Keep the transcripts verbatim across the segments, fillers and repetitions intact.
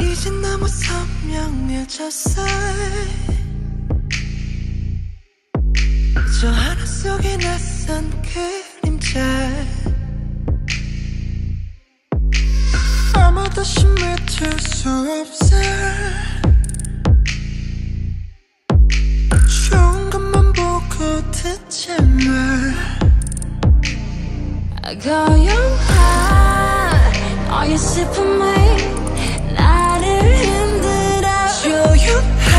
이젠 너무 선명해졌어. 저 하늘 속에 낯선 그림자, 아무도 힘을 줄 수 없어. 좋은 것만 보고 듣지 마. I got you high. Are you sipping me? 나를 흔들어 조용한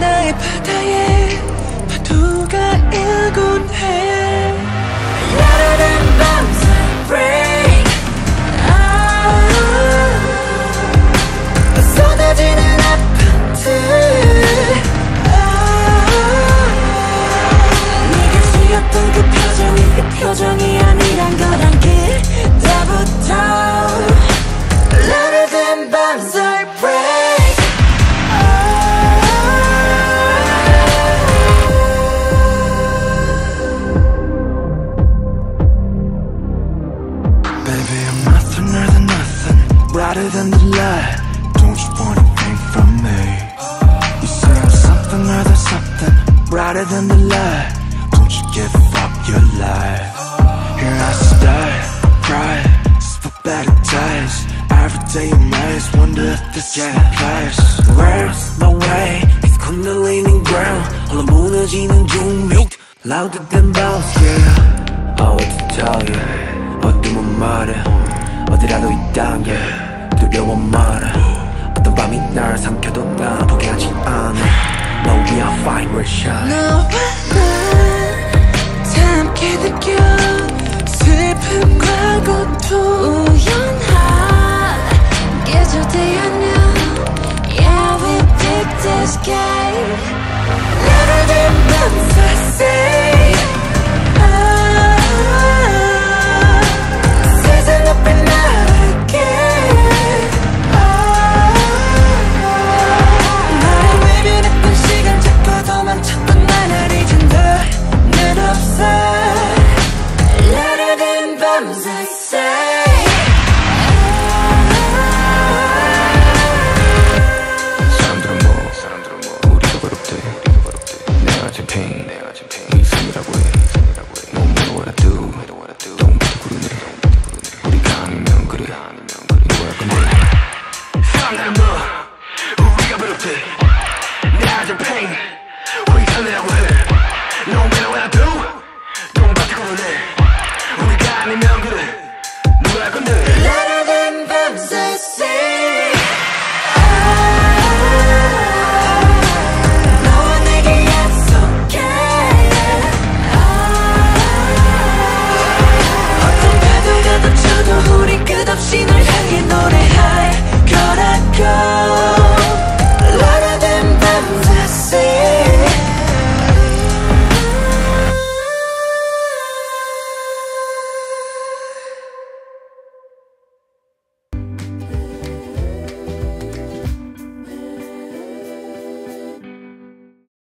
나의 바다에 파도가 일곤 해. 야르른 밤새 break out. 또 쏟아지는 아파트. oh. 네가 지었던 그 표정이 그 표정이 아니란 걸 알게 때부터. Louder than bombs I break. Baby, I'm nothing more than nothing, brighter than the light. Don't you wanna think from me? You say I'm something more than something, brighter than the light. Don't you give up your life. Here I start, cry, spit back the tears. Every day in my eyes wonder if this is my place. Where's my way? It's kundalini ground. All the moon is in June. Louder than bells, yeah. I want to tell you. 어둠은 말해. 어디라도 있단 게 두려워 말해. 어떤 밤이 날 삼켜도 나 포기하지 않아. No, we are fine, we're shy. 너와 나 함께 느껴 슬픈 과거도 우연한 계절 태어나. Yeah, we pick this game. Louder than bombs I say. Oh, season up and out again. Oh, 나를 외면했던 시간 자꾸 도망쳤던 난 아리 진다. 난 없어. Louder than bombs I say. 내가 지팽 이 삶이라고 해.